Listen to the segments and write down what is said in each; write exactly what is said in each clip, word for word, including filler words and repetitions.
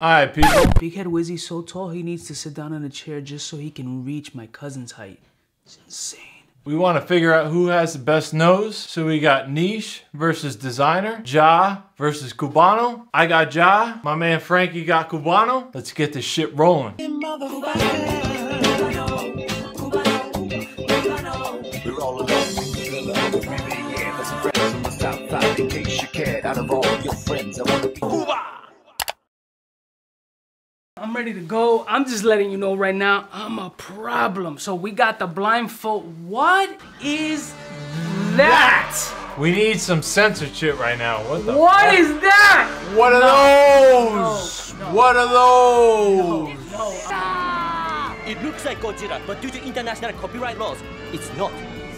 Alright, people. Bighead Wizzy's so tall he needs to sit down in a chair just so he can reach my cousin's height. It's insane. We want to figure out who has the best nose. So we got Niche versus Designer. Ja versus Cubano. I got Ja. My man Frankie got Cubano. Let's get this shit rolling. I'm ready to go. I'm just letting you know right now, I'm a problem. So we got the blindfold. What is that? We need some censorship right now. What the What fuck? is that? What are no. those? No. No. What are those? No. No. Ah. It looks like Godzilla, but due to international copyright laws, it's not.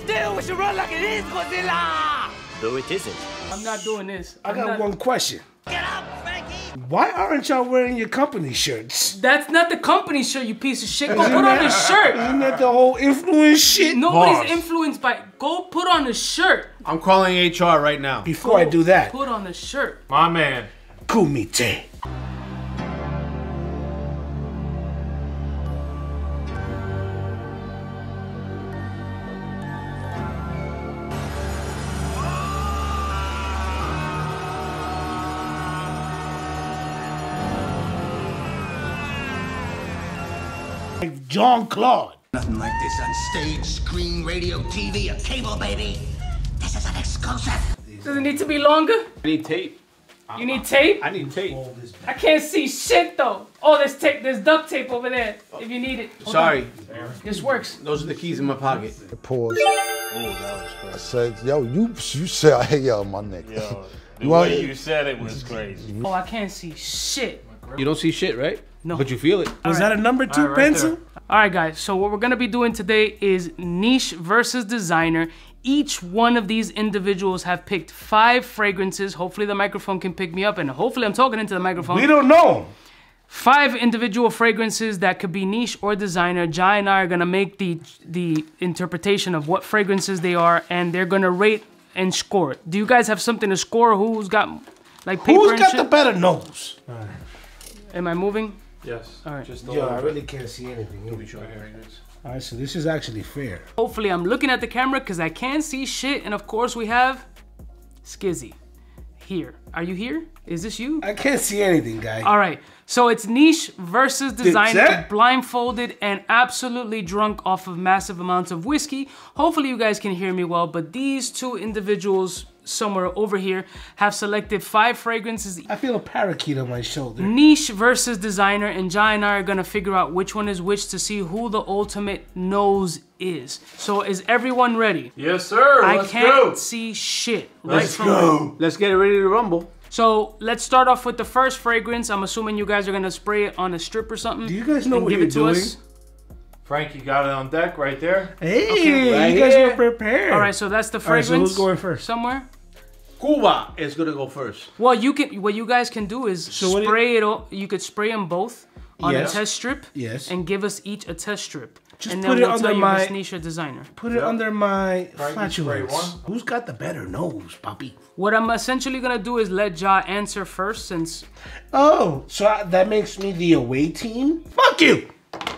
Still, we should run like it is Godzilla! Though it isn't. I'm not doing this. I'm I got not... one question. Get up, Frankie! Why aren't y'all wearing your company shirts? That's not the company shirt, you piece of shit. Go put on a shirt. Isn't that the whole influence shit? Nobody's influenced by it. Go put on a shirt. I'm calling H R right now. Before I do that, put on a shirt. My man. Kumite. Like John Claude. Nothing like this on stage, screen, radio, T V, or cable, baby. This is an exclusive. Does it need to be longer? I need tape. You need tape? I need tape. I can't see shit though. Oh, there's tape. There's duct tape over there. If you need it. Hold Sorry. On. This works. Those are the keys in my pocket. Pause. Oh, that was crazy. I said, yo, you, you said, hey, yo, my nigga. Yo, the well, way you said it was crazy. Oh, I can't see shit. You don't see shit, right? No. But you feel it. Was that a number two pencil? All right, guys. So what we're going to be doing today is Niche versus Designer. Each one of these individuals have picked five fragrances. Hopefully the microphone can pick me up and hopefully I'm talking into the microphone. We don't know. Five individual fragrances that could be Niche or Designer. Jai and I are going to make the, the interpretation of what fragrances they are and they're going to rate and score it. Do you guys have something to score? Who's got like paper Who's and got shit? the better nose? All right. Am I moving? Yes. All right. Just Yo, I really can't see anything. You'll be short fingers. All right, so this is actually fair. Hopefully I'm looking at the camera because I can't see shit. And of course we have Skizzy here. Are you here? Is this you? I can't see anything, guy. All right. So it's Niche versus Designer, blindfolded and absolutely drunk off of massive amounts of whiskey. Hopefully you guys can hear me well, but these two individuals somewhere over here have selected five fragrances. I feel a parakeet on my shoulder. Niche versus Designer, and Jai and I are gonna figure out which one is which to see who the ultimate nose is. So is everyone ready? Yes, sir. I let's can't go. see shit. Let's right go. From let's get ready to rumble. So let's start off with the first fragrance. I'm assuming you guys are gonna spray it on a strip or something. Do you guys know what give you're it to doing? Us. Frankie got it on deck right there. Hey, okay, right you guys here. were prepared. All right, so that's the fragrance. All right, so who's going first? Somewhere. Cuba is gonna go first. Well, you can. What you guys can do is so spray you, it. All, you could spray them both on yes, a test strip. Yes. And give us each a test strip. Just and put then it we'll under tell my you Niche or Designer. Put it yep. under my flatulence. Who's got the better nose, puppy? What I'm essentially gonna do is let Ja answer first, since. Oh, so I, that makes me the away team. Fuck you.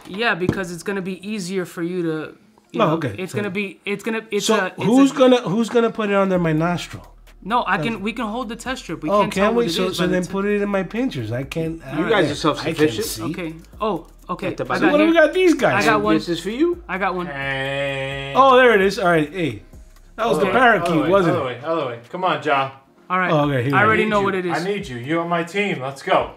Yeah, because it's gonna be easier for you to. You no, know, okay. It's so, gonna be. It's gonna. It's so a, it's who's a, gonna who's gonna put it under my nostril? No, I can. We can hold the test strip. We oh, can't can we? So, is, so then put it in my pinchers. I can't. You guys are self-sufficient. Okay. Oh, okay. So what here. do we got? These guys. I got one. This is for you. I got one. Hey. Oh, there it is. All right. Hey, that was okay. the parakeet, wasn't it? Other way. Other way. Come on, Ja. All right. Oh, okay. Here I already know you. what it is. I need you. You're on my team. Let's go.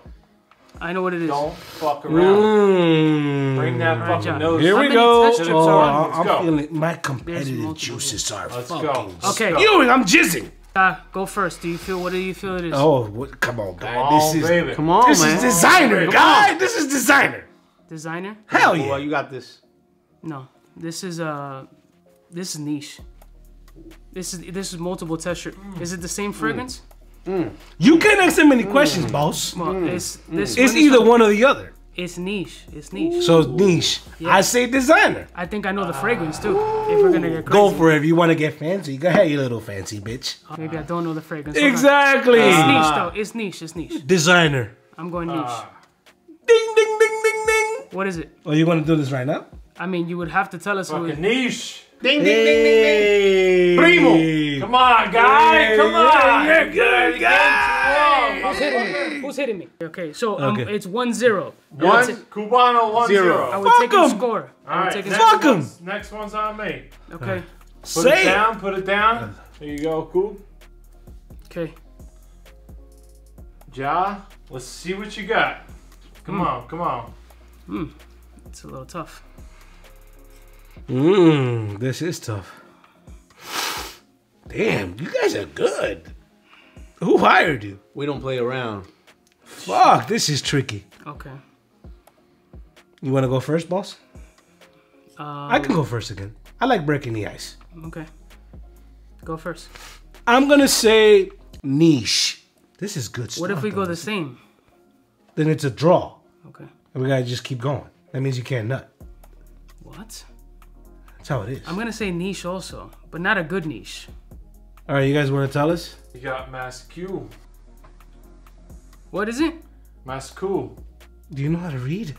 I know what it is. Don't fuck around. Mm. Bring that right, fucking John. nose. Here we go. Oh, I'm go. feeling my competitive juices are fucking. Okay. You. I'm jizzing. Uh, go first. Do you feel? What do you feel it is? Oh, what, come on, guy. Come this on, is baby. Come on, this man. This is Designer, guy. This is Designer. Designer? Hell yeah. Well, you got this. No, this is uh, this is Niche. This is this is multiple texture. Mm. Is it the same fragrance? Mm. Mm. You can't ask him any questions, mm. boss. Well, mm. it's this. It's either one or the other. It's Niche. It's Niche. So it's Niche. Yeah. I say Designer. I think I know the fragrance too. Ooh. If we're gonna get crazy. Go for it. If you want to get fancy, go ahead, you little fancy bitch. Maybe I don't know the fragrance. Exactly. It's Niche though. It's Niche. It's Niche. Designer. I'm going Niche. Uh, What is it? Oh, you want to do this right now? I mean, you would have to tell us who it is. Ding, ding, hey. Ding, ding, ding. Primo. Come on, guy. Hey. Come on. You're good, guy. Who's hitting me? Who's hitting me? Okay, so um, okay. It's one zero. One Cubano, one zero. zero. I would Fuck take him. A score. All right. Take Fuck him. One's, next one's on me. Okay. Put Say it down. It. Put it down. There you go. Cool. Okay. Ja, let's see what you got. Come mm. on, come on. Hmm. It's a little tough. Mmm, this is tough. Damn, you guys are good. Who hired you? We don't play around. Fuck, this is tricky. Okay. You want to go first, boss? Um, I can go first again. I like breaking the ice. Okay. Go first. I'm going to say niche. This is good stuff. What if we though. go the same? Then it's a draw. Okay. And we got to just keep going. That means you can't nut. What? That's how it is. I'm going to say niche also, but not a good niche. All right, you guys want to tell us? You got Masque. What is it? Masque. Do you know how to read?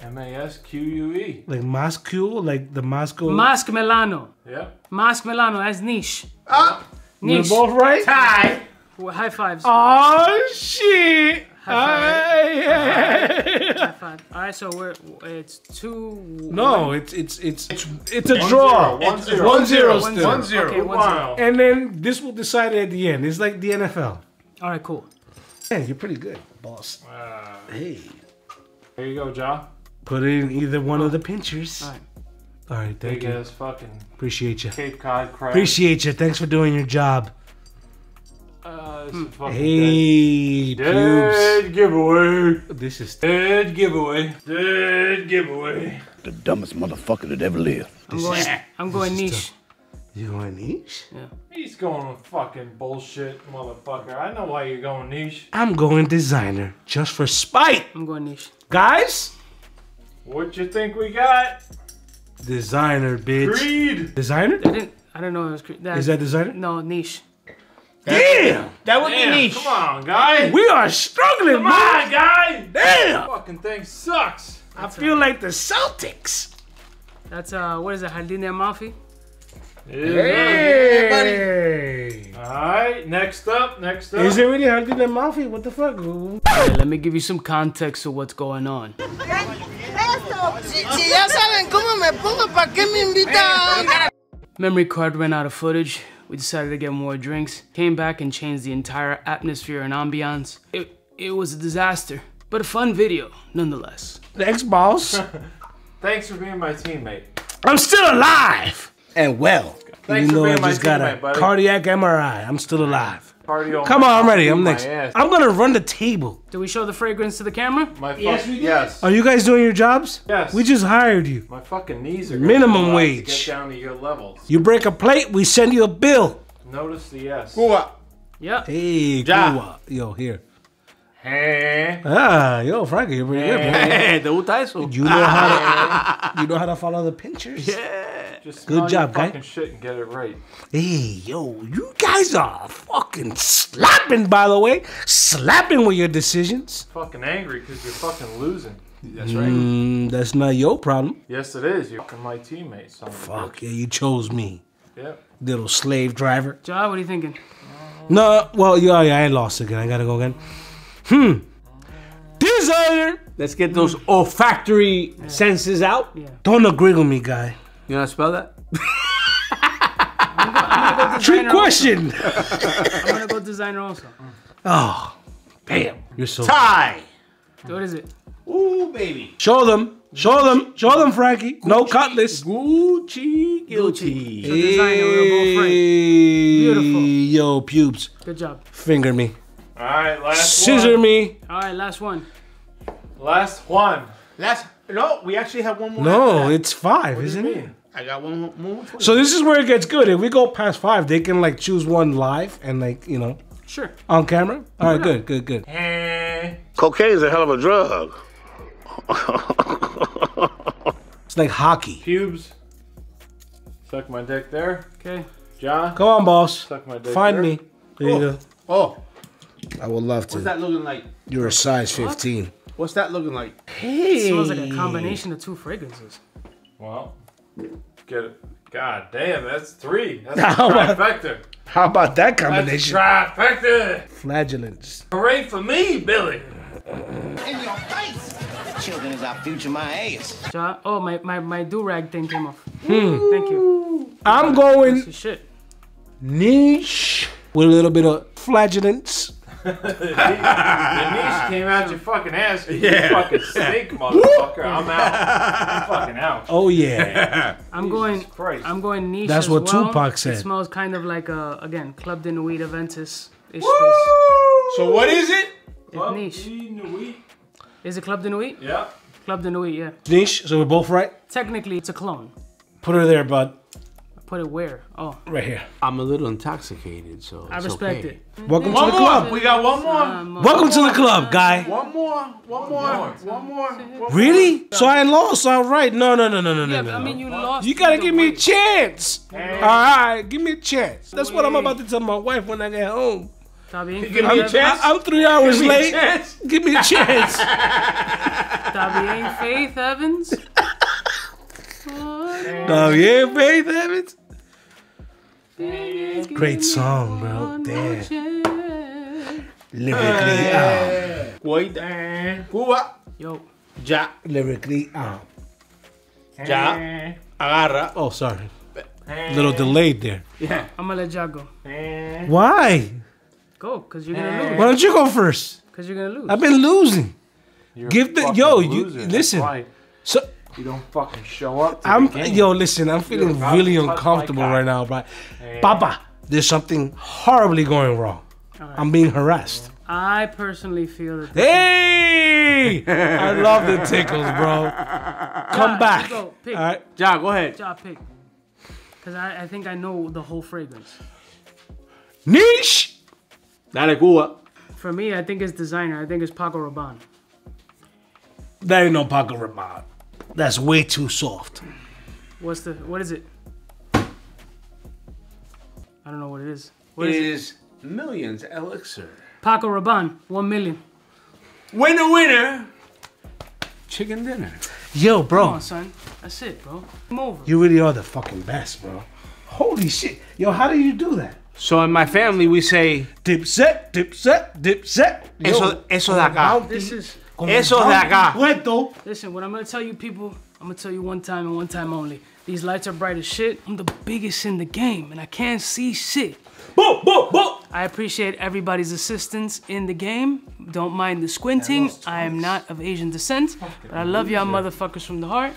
M A S Q U E. Like Masque, like the Moscow. Masque Milano. Yeah. Masque Milano, that's niche. Ah! Niche. We're both right? Tie. Well, high fives. Oh, shit. High five. All right, so we're it's two. No, one. it's it's it's it's it's a one draw. Zero. One, zero. One, zero one zero. One zero. Okay, one wow. zero. And then this will decide at the end. It's like the N F L. All right, cool. Man, you're pretty good, boss. Wow. Hey. There you go, Ja. Put it in either one oh. of the pinchers. All right. All right. Thank Big you. Ass fucking. Appreciate you. Cape Cod crab. Appreciate you. Thanks for doing your job. Uh, it's a fucking hey, dead, dead giveaway. This is dead giveaway. Dead giveaway. The dumbest motherfucker that ever lived. I'm this going, is, I'm going niche. You going niche? Yeah. He's going fucking bullshit, motherfucker. I know why you're going niche. I'm going designer, just for spite. I'm going niche. Guys? What you think we got? Designer, bitch. Creed. Designer? I didn't, I don't know it was Creed. That, is that designer? No, niche. That's Damn! It. That would Damn. be niche. Come on, guy. We are struggling, Come man. on, guy. Damn! This fucking thing sucks. That's I feel a, like the Celtics. That's, uh, what is it, Jardine Amalfi? Yeah. Hey. Hey, buddy. All right, next up, next up. Is it really Jardine Amalfi? What the fuck? All right, let me give you some context of what's going on. Memory card ran out of footage. We decided to get more drinks, came back and changed the entire atmosphere and ambiance. It, it was a disaster, but a fun video nonetheless. Thanks, boss. Thanks for being my teammate. I'm still alive and well. Thanks you know, for being I my just teammate, got a buddy. Cardiac M R I. I'm still alive. Cardio Come on, I'm ready. I'm next. I'm gonna run the table. Do we show the fragrance to the camera? My yes, we did. Yes. Are you guys doing your jobs? Yes. We just hired you. My fucking knees are minimum wage. To get down to your levels. You break a plate, we send you a bill. Notice the yes. Kuwa. Yep. Hey, Kuwa. Yo, here. Hey. Ah, yo, Frankie, you're pretty hey. good, man. You know how to, you know how to follow the pinchers. Yeah. Just good job, guy. Fucking shit and get it right. Hey, yo, you guys are fucking slapping, by the way. Slapping with your decisions. Fucking angry because you're fucking losing. That's right. Mm, that's not your problem. Yes, it is. You're fucking my teammate. Son Fuck, bitch. yeah, you chose me. Yep. Little slave driver. John, what are you thinking? No, well, yeah, yeah, I lost again. I gotta go again. Hmm. Designer. Let's get those olfactory yeah. senses out. Yeah. Don't agree with me, guy. You know how to spell that? I'm gonna, I'm gonna go Trick question. I'm going to go designer also. Oh, bam. You're so Tie. Good. What is it? Ooh, baby. Show them. Show them. Show them, Frankie. Gucci. No cutlass. Gucci guilty. Gucci. So designer, we're both right. Beautiful. Yo, pubes. Good job. Finger me. All right, last Scissor one. Scissor me. All right, last one. Last one. Last. No, we actually have one more. No, it's five, what isn't it? I got one more. So this is where it gets good. If we go past five, they can like choose one live and like, you know. Sure. On camera. All right, yeah. good, good, good. Hey. Cocaine is a hell of a drug. It's like hockey. Pubes. Suck my dick there. Okay. John. Come on, boss. Suck my dick Find there. me. There oh. you go. Oh. I would love to. What's that looking like? You're a size fifteen. What? What's that looking like? Hey. It smells like a combination of two fragrances. Well, get it. God damn, that's three. That's a trifecta. How about that combination? That's trifecta. Flagellants. Hooray for me, Billy. In your face. Children is our future, my ass. Oh, my, my, my do-rag thing came off. Mm. Thank you. I'm going shit. niche with a little bit of flagellants. the, niche, the niche came out your fucking ass. You yeah. fucking snake, motherfucker. I'm out. I'm fucking out. Oh yeah. I'm Jesus going. Christ. I'm going niche. That's as what well. Tupac said. It smells kind of like a again Club de Nuit Aventus. So what is it? It's Club niche. De Nuit. Is it Club de Nuit? Yeah. Club de Nuit. Yeah. Niche. So we're both right. Technically, it's a clone. Put her there, bud. Put it where? Oh. Right here. I'm a little intoxicated, so I respect okay. it. Welcome one to the club. More. We got one more. Uh, more. Welcome one to more. the club, guy. One more. One more. One more. One really? More. So I lost, all right. No, no, no, no, no, yeah, no. I mean, you lost. You gotta give me a chance. Hey. All right, give me a chance. That's what I'm about to tell my wife when I get home. Give me a chance. I'm three hours give late. Give me a chance. Tabi Faith Evans. Tabi Faith Evans. Great song, bro. Damn. Lyrically out. Wait, damn. Yo. Ja. Lyrically out. Ja. Agarra. Oh, sorry. Little delayed there. Yeah. I'm gonna let Ja go. Why? Go, cause you're gonna lose. Why don't you go first? Cause you're gonna lose. I've been losing. You're Give the yo. You listen. Right. So. You don't fucking show up. To I'm the game. Yo, listen, I'm feeling really uncomfortable right now, bro. Yeah. Papa, there's something horribly going wrong. Right. I'm being harassed. I personally feel that. Hey, I love the tickles, bro. Come ja, back. Go, pick. All right, Ja, go ahead. Ja, pick. Because I, I think I know the whole fragrance. Niche. Dale, Cuba. For me, I think it's designer. I think it's Paco Rabanne. There ain't no Paco Rabanne. That's way too soft. What's the, what is it? I don't know what it is. What it is, is it? Millions Elixir. Paco Rabanne, one million. Winner, winner. Chicken dinner. Yo, bro. Come on, son. That's it, bro. Come over. You really are the fucking best, bro. Holy shit. Yo, how do you do that? So in my family, we say... Dipset, dipset, dipset. Eso, eso de acá. This is... Eso de acá. Listen, what I'm going to tell you people, I'm going to tell you one time and one time only. These lights are bright as shit. I'm the biggest in the game, and I can't see shit. Boom, boom, boom. I appreciate everybody's assistance in the game. Don't mind the squinting. I am not of Asian descent, but I love y'all motherfuckers from the heart.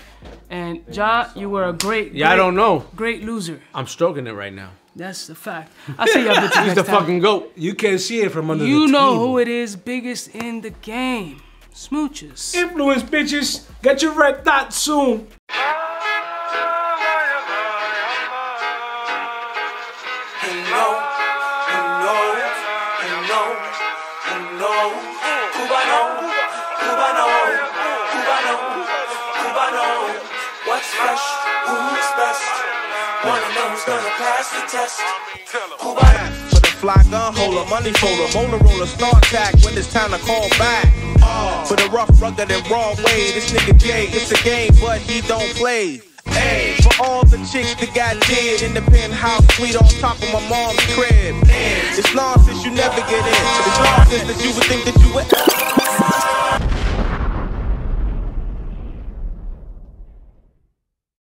And Ja, you were a great, great, yeah, I don't know. great loser. I'm stroking it right now. That's the fact. I see y'all bitches. He's the time. fucking goat. You can't see it from under you the You know table. who it is, biggest in the game. Smooches. Influence, bitches. Get your red dot soon. For the fly gun holder, money folder, Motorola, star attack when it's time to call back. Oh. For the rough, rugged, and raw way, this nigga Jay, it's a game, but he don't play. Hey. For all the chicks that got dead in the penthouse suite on top of my mom's crib. Hey. It's long since you never get in, it's long since that you would think that you would.